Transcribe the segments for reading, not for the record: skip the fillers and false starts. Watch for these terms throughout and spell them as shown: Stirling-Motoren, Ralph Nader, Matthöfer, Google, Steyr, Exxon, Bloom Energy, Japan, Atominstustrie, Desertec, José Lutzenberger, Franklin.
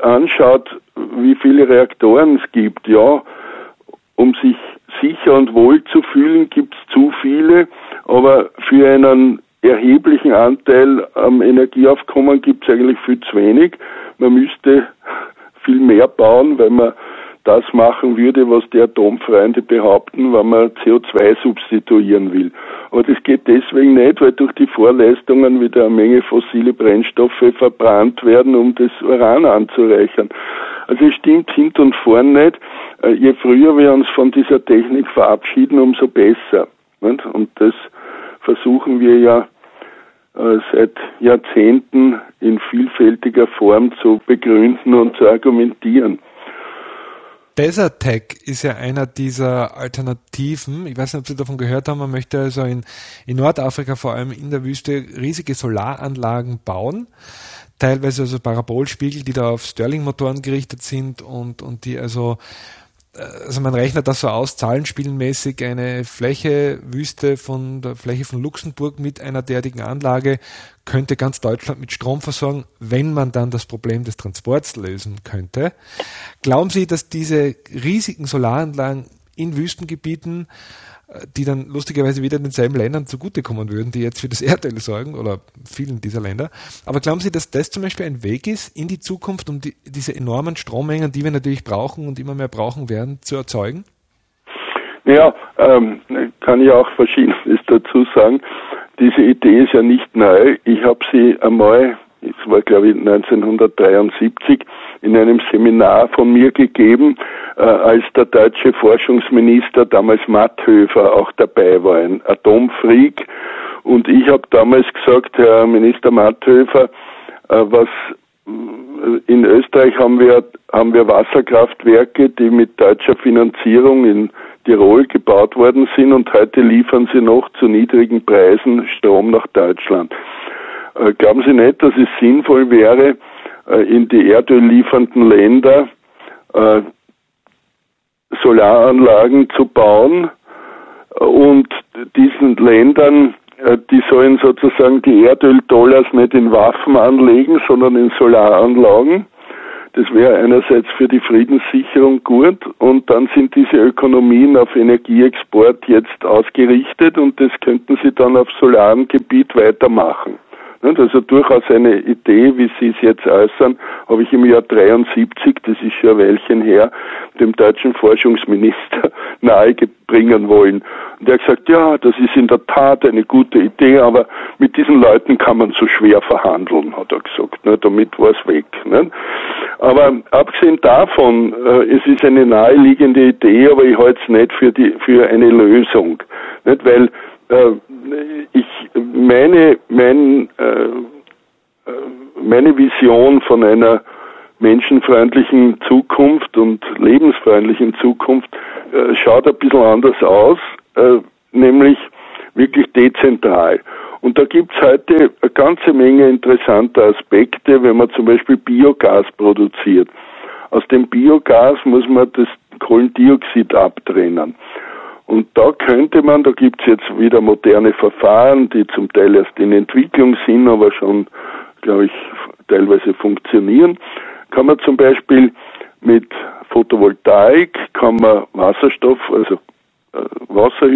anschaut, wie viele Reaktoren es gibt, ja, um sich sicher und wohl zu fühlen, gibt es zu viele, aber für einen erheblichen Anteil am Energieaufkommen gibt es eigentlich viel zu wenig. Man müsste viel mehr bauen, wenn man das machen würde, was die Atomfreunde behaupten, wenn man CO2 substituieren will. Aber das geht deswegen nicht, weil durch die Vorleistungen wieder eine Menge fossile Brennstoffe verbrannt werden, um das Uran anzureichern. Also es stimmt hinten und vorn nicht. Je früher wir uns von dieser Technik verabschieden, umso besser. Und das versuchen wir ja seit Jahrzehnten in vielfältiger Form zu begründen und zu argumentieren. Desertec ist ja einer dieser Alternativen. Ich weiß nicht, ob Sie davon gehört haben. Man möchte also in Nordafrika, vor allem in der Wüste, riesige Solaranlagen bauen. Teilweise also Parabolspiegel, die da auf Stirling-Motoren gerichtet sind und die also man rechnet das so aus, zahlenspielenmäßig eine Fläche, Wüste von der Fläche von Luxemburg mit einer derartigen Anlage könnte ganz Deutschland mit Strom versorgen, wenn man dann das Problem des Transports lösen könnte. Glauben Sie, dass diese riesigen Solaranlagen in Wüstengebieten, die dann lustigerweise wieder denselben Ländern zugutekommen würden, die jetzt für das Erdöl sorgen, oder vielen dieser Länder. Aber glauben Sie, dass das zum Beispiel ein Weg ist, in die Zukunft, um diese enormen Strommengen, die wir natürlich brauchen und immer mehr brauchen werden, zu erzeugen? Naja, kann ich auch Verschiedenes dazu sagen. Diese Idee ist ja nicht neu. Ich habe sie einmal, es war glaube ich 1973, in einem Seminar von mir gegeben, als der deutsche Forschungsminister, damals Matthöfer, auch dabei war, ein Atomfreak. Und ich habe damals gesagt, Herr Minister Matthöfer, was in Österreich haben wir Wasserkraftwerke, die mit deutscher Finanzierung in Tirol gebaut worden sind und heute liefern sie noch zu niedrigen Preisen Strom nach Deutschland. Glauben Sie nicht, dass es sinnvoll wäre, in die erdölliefernden Länder Solaranlagen zu bauen und diesen Ländern, die sollen sozusagen die Erdöldollars nicht in Waffen anlegen, sondern in Solaranlagen. Das wäre einerseits für die Friedenssicherung gut und dann sind diese Ökonomien auf Energieexport jetzt ausgerichtet und das könnten sie dann auf solarem Gebiet weitermachen. Also durchaus eine Idee, wie Sie es jetzt äußern, habe ich im Jahr 73, das ist schon ein Weilchen her, dem deutschen Forschungsminister nahebringen wollen. Und er hat gesagt, ja, das ist in der Tat eine gute Idee, aber mit diesen Leuten kann man so schwer verhandeln, hat er gesagt. Ne? Damit war es weg. Ne? Aber abgesehen davon, es ist eine naheliegende Idee, aber ich halte es nicht für eine Lösung. Nicht? Weil meine Vision von einer menschenfreundlichen Zukunft und lebensfreundlichen Zukunft schaut ein bisschen anders aus, nämlich wirklich dezentral. Und da gibt's heute eine ganze Menge interessanter Aspekte, wenn man zum Beispiel Biogas produziert. Aus dem Biogas muss man das Kohlendioxid abtrennen. Und da könnte man, da gibt's jetzt wieder moderne Verfahren, die zum Teil erst in Entwicklung sind, aber schon, glaube ich, teilweise funktionieren, kann man zum Beispiel mit Photovoltaik, kann man Wasserstoff, also Wasser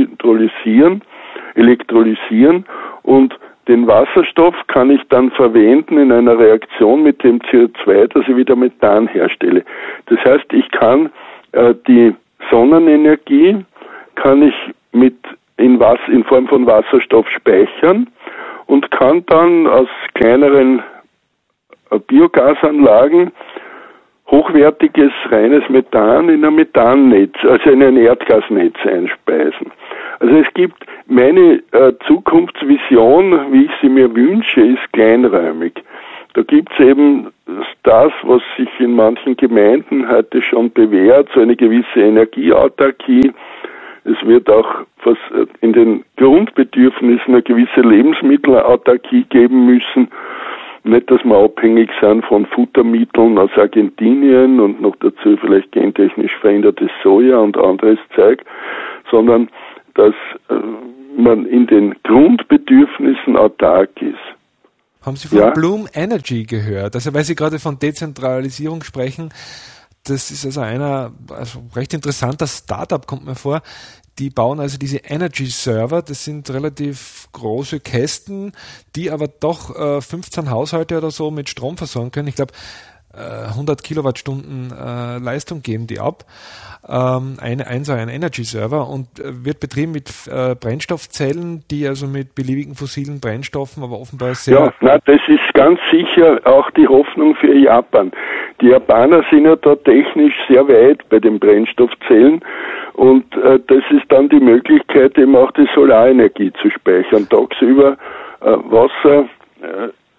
elektrolysieren und den Wasserstoff kann ich dann verwenden in einer Reaktion mit dem CO2, dass ich wieder Methan herstelle. Das heißt, ich kann die Sonnenenergie kann ich in Form von Wasserstoff speichern und kann dann aus kleineren Biogasanlagen hochwertiges, reines Methan in ein Methannetz, also in ein Erdgasnetz einspeisen. Also es gibt meine Zukunftsvision, wie ich sie mir wünsche, ist kleinräumig. Da gibt's eben das, was sich in manchen Gemeinden heute schon bewährt, so eine gewisse Energieautarkie. Es wird auch in den Grundbedürfnissen eine gewisse Lebensmittelautarkie geben müssen. Nicht, dass wir abhängig sind von Futtermitteln aus Argentinien und noch dazu vielleicht gentechnisch verändertes Soja und anderes Zeug, sondern dass man in den Grundbedürfnissen autark ist. Haben Sie von Bloom Energy gehört? Also weil Sie gerade von Dezentralisierung sprechen, das ist also ein recht interessanter Startup, kommt mir vor. Die bauen also diese Energy-Server, das sind relativ große Kästen, die aber doch 15 Haushalte oder so mit Strom versorgen können. Ich glaube, 100 Kilowattstunden Leistung geben die ab. Ein Energy-Server und wird betrieben mit Brennstoffzellen, die also mit beliebigen fossilen Brennstoffen, aber offenbar sehr... Ja, na, das ist ganz sicher auch die Hoffnung für Japan. Die Japaner sind ja da technisch sehr weit bei den Brennstoffzellen. Und das ist dann die Möglichkeit, eben auch die Solarenergie zu speichern. Tagsüber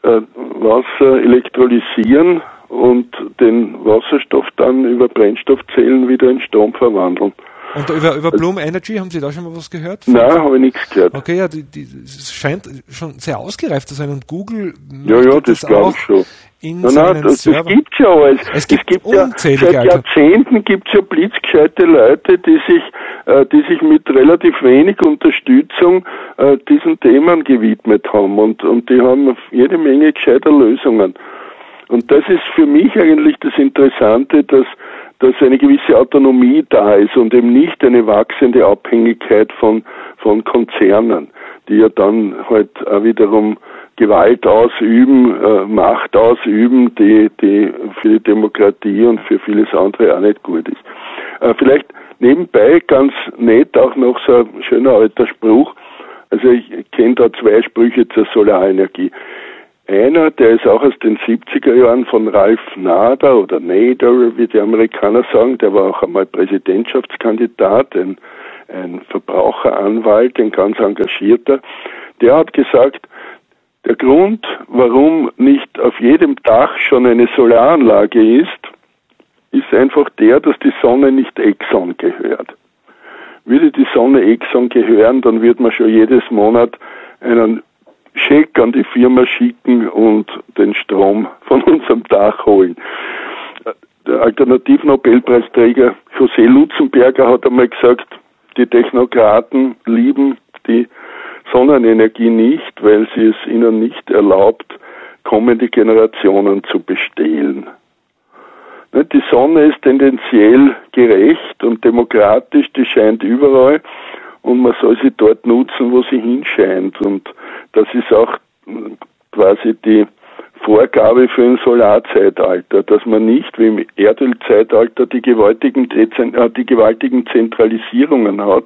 Wasser elektrolysieren und den Wasserstoff dann über Brennstoffzellen wieder in Strom verwandeln. Und über Bloom Energy, haben Sie da schon mal was gehört? Nein, habe ich nichts gehört. Okay, ja, es scheint schon sehr ausgereift zu sein und Google... Ja, das glaube ich schon. Nein, das gibt es ja alles. Es gibt unzählige, seit Jahrzehnten gibt es ja blitzgescheite Leute, die sich mit relativ wenig Unterstützung diesen Themen gewidmet haben. Und die haben jede Menge gescheiter Lösungen. Und das ist für mich eigentlich das Interessante, dass eine gewisse Autonomie da ist und eben nicht eine wachsende Abhängigkeit von Konzernen, die ja dann halt auch wiederum Gewalt ausüben, Macht ausüben, die für die Demokratie und für vieles andere auch nicht gut ist. Vielleicht nebenbei ganz nett auch noch so ein schöner alter Spruch. Also ich kenne da zwei Sprüche zur Solarenergie. Einer, der ist auch aus den 70er Jahren von Ralph Nader oder Nader, wie die Amerikaner sagen, der war auch einmal Präsidentschaftskandidat, ein Verbraucheranwalt, ein ganz engagierter. Der hat gesagt, der Grund, warum nicht auf jedem Dach schon eine Solaranlage ist einfach der, dass die Sonne nicht Exxon gehört. Würde die Sonne Exxon gehören, dann würde man schon jedes Monat einen Scheck an die Firma schicken und den Strom von unserem Dach holen. Der Alternativnobelpreisträger José Lutzenberger hat einmal gesagt, die Technokraten lieben die Sonnenenergie nicht, weil sie es ihnen nicht erlaubt, kommende Generationen zu bestehlen. Die Sonne ist tendenziell gerecht und demokratisch, die scheint überall und man soll sie dort nutzen, wo sie hinscheint. Und das ist auch quasi die Vorgabe für ein Solarzeitalter, dass man nicht wie im Erdölzeitalter die gewaltigen Zentralisierungen hat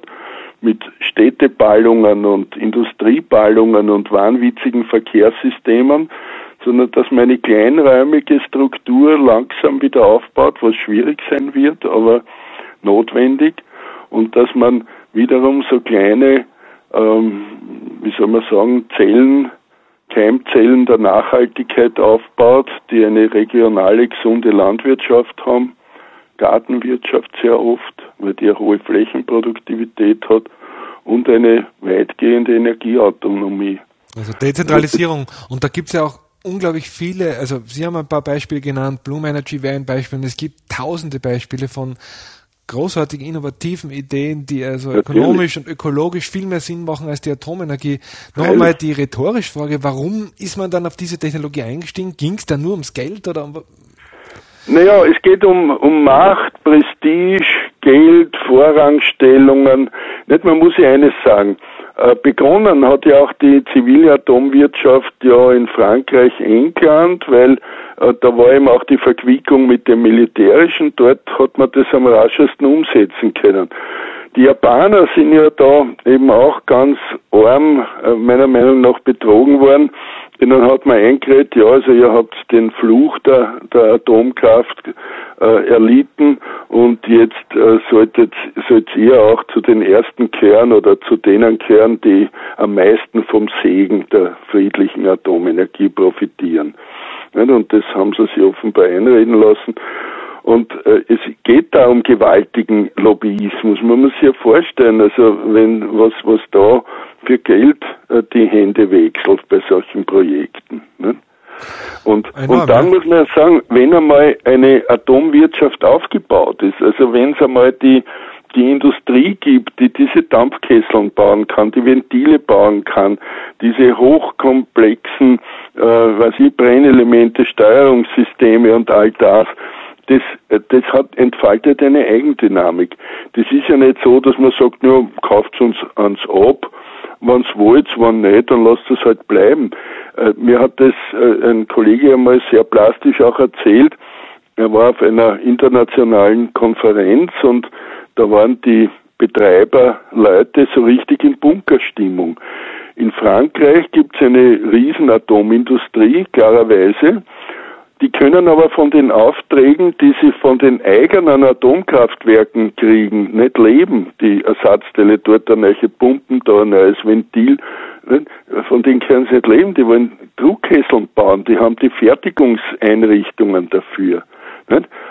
mit Städteballungen und Industrieballungen und wahnwitzigen Verkehrssystemen, sondern dass man eine kleinräumige Struktur langsam wieder aufbaut, was schwierig sein wird, aber notwendig, und dass man wiederum so kleine Zellen, Keimzellen der Nachhaltigkeit aufbaut, die eine regionale, gesunde Landwirtschaft haben, Gartenwirtschaft sehr oft, weil die eine hohe Flächenproduktivität hat und eine weitgehende Energieautonomie. Also Dezentralisierung. Und da gibt es ja auch unglaublich viele, also Sie haben ein paar Beispiele genannt, Bloom Energy wäre ein Beispiel und es gibt tausende Beispiele von großartigen, innovativen Ideen, die also ökonomisch und ökologisch viel mehr Sinn machen als die Atomenergie. Noch einmal die rhetorische Frage, warum ist man dann auf diese Technologie eingestiegen? Ging es dann nur ums Geld oder um... Naja, es geht um Macht, Prestige, Geld, Vorrangstellungen. Nicht, man muss ja eines sagen. Begonnen hat ja auch die zivile Atomwirtschaft ja in Frankreich, England, weil da war eben auch die Verquickung mit dem Militärischen. Dort hat man das am raschesten umsetzen können. Die Japaner sind ja da eben auch ganz arm, meiner Meinung nach, betrogen worden. Und dann hat man eingeredet, ja, also ihr habt den Fluch der Atomkraft erlitten und jetzt sollt ihr auch zu den ersten kehren oder zu denen kehren, die am meisten vom Segen der friedlichen Atomenergie profitieren. Und das haben sie sich offenbar einreden lassen. Und es geht da um gewaltigen Lobbyismus. Man muss sich ja vorstellen, also wenn was da für Geld die Hände wechselt bei solchen Projekten. Ne? Und dann muss man sagen, wenn einmal eine Atomwirtschaft aufgebaut ist, also wenn es einmal die die Industrie gibt, die diese Dampfkesseln bauen kann, die Ventile bauen kann, diese hochkomplexen Brennelemente, Steuerungssysteme und all das, das entfaltet eine Eigendynamik. Das ist ja nicht so, dass man sagt, nur kauft es uns ans ab, wenn es wollt, wenn nicht, dann lasst es halt bleiben. Mir hat das ein Kollege einmal sehr plastisch auch erzählt. Er war auf einer internationalen Konferenz und da waren die Betreiberleute so richtig in Bunkerstimmung. In Frankreich gibt es eine riesen Atomindustrie, klarerweise. Die können aber von den Aufträgen, die sie von den eigenen Atomkraftwerken kriegen, nicht leben. Die Ersatzteile, dort eine neue Pumpen, da ein neues Ventil, von denen können sie nicht leben. Die wollen Druckkesseln bauen, die haben die Fertigungseinrichtungen dafür.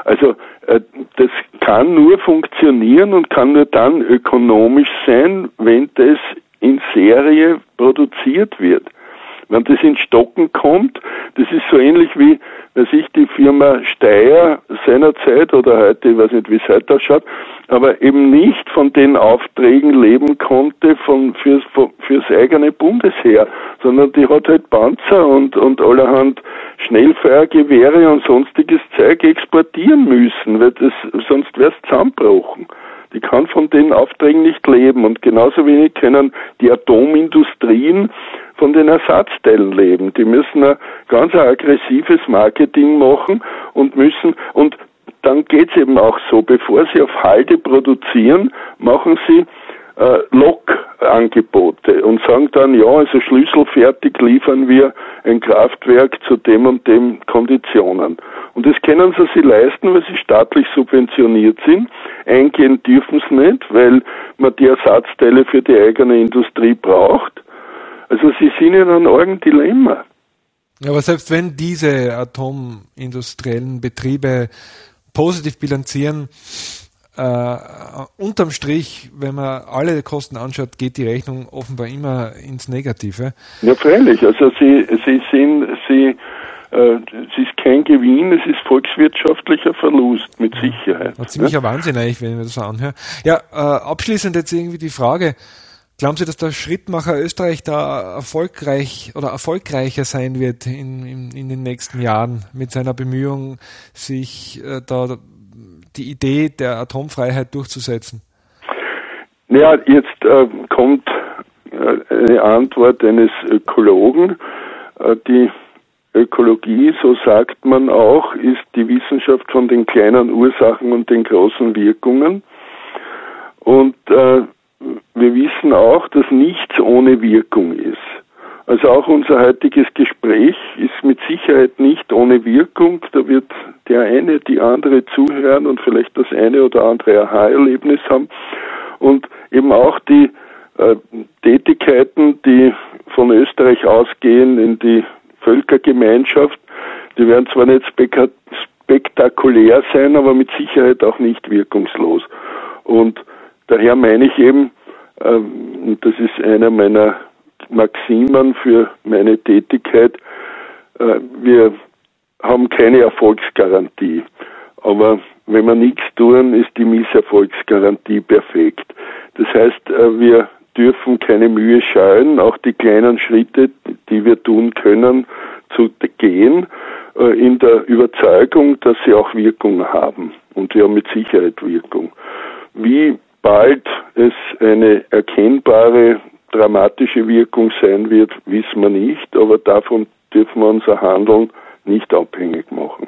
Also das kann nur funktionieren und kann nur dann ökonomisch sein, wenn das in Serie produziert wird. Wenn das in Stocken kommt, das ist so ähnlich wie, weiß ich, die Firma Steyr seinerzeit oder heute, ich weiß nicht, wie es heute ausschaut, aber eben nicht von den Aufträgen leben konnte fürs eigene Bundesheer, sondern die hat halt Panzer und allerhand Schnellfeuergewehre und sonstiges Zeug exportieren müssen, weil das, sonst wäre es zusammengebrochen. Die kann von den Aufträgen nicht leben und genauso wenig können die Atomindustrien von den Ersatzteilen leben. Die müssen ein ganz aggressives Marketing machen und dann geht's eben auch so, bevor sie auf Halde produzieren, machen sie Lockangebote und sagen dann, ja, also schlüsselfertig liefern wir ein Kraftwerk zu dem und dem Konditionen. Und das können sie sich leisten, weil sie staatlich subventioniert sind. Eingehen dürfen sie nicht, weil man die Ersatzteile für die eigene Industrie braucht. Also sie sind in einem argen Dilemma. Aber selbst wenn diese atomindustriellen Betriebe positiv bilanzieren, unterm Strich, wenn man alle Kosten anschaut, geht die Rechnung offenbar immer ins Negative. Ja, freilich. Also es ist kein Gewinn, es ist volkswirtschaftlicher Verlust, mit Sicherheit. Ein ziemlicher Wahnsinn eigentlich, wenn ich mir das anhöre. Ja, abschließend jetzt irgendwie die Frage, glauben Sie, dass der Schrittmacher Österreich da erfolgreicher sein wird in den nächsten Jahren mit seiner Bemühung, sich da die Idee der Atomfreiheit durchzusetzen? Ja, jetzt kommt eine Antwort eines Ökologen. Die Ökologie, so sagt man auch, ist die Wissenschaft von den kleinen Ursachen und den großen Wirkungen. Und wir wissen auch, dass nichts ohne Wirkung ist. Also auch unser heutiges Gespräch ist mit Sicherheit nicht ohne Wirkung. Da wird der eine, die andere zuhören und vielleicht das eine oder andere Aha-Erlebnis haben. Und eben auch die Tätigkeiten, die von Österreich ausgehen in die Völkergemeinschaft, die werden zwar nicht spektakulär sein, aber mit Sicherheit auch nicht wirkungslos. Und daher meine ich eben, und das ist einer meiner Maximen für meine Tätigkeit, wir haben keine Erfolgsgarantie. Aber wenn wir nichts tun, ist die Misserfolgsgarantie perfekt. Das heißt, wir dürfen keine Mühe scheuen, auch die kleinen Schritte, die wir tun können, zu gehen, in der Überzeugung, dass sie auch Wirkung haben. Und sie haben mit Sicherheit Wirkung. Wie bald es eine erkennbare, dramatische Wirkung sein wird, wissen wir nicht, aber davon dürfen wir unser Handeln nicht abhängig machen.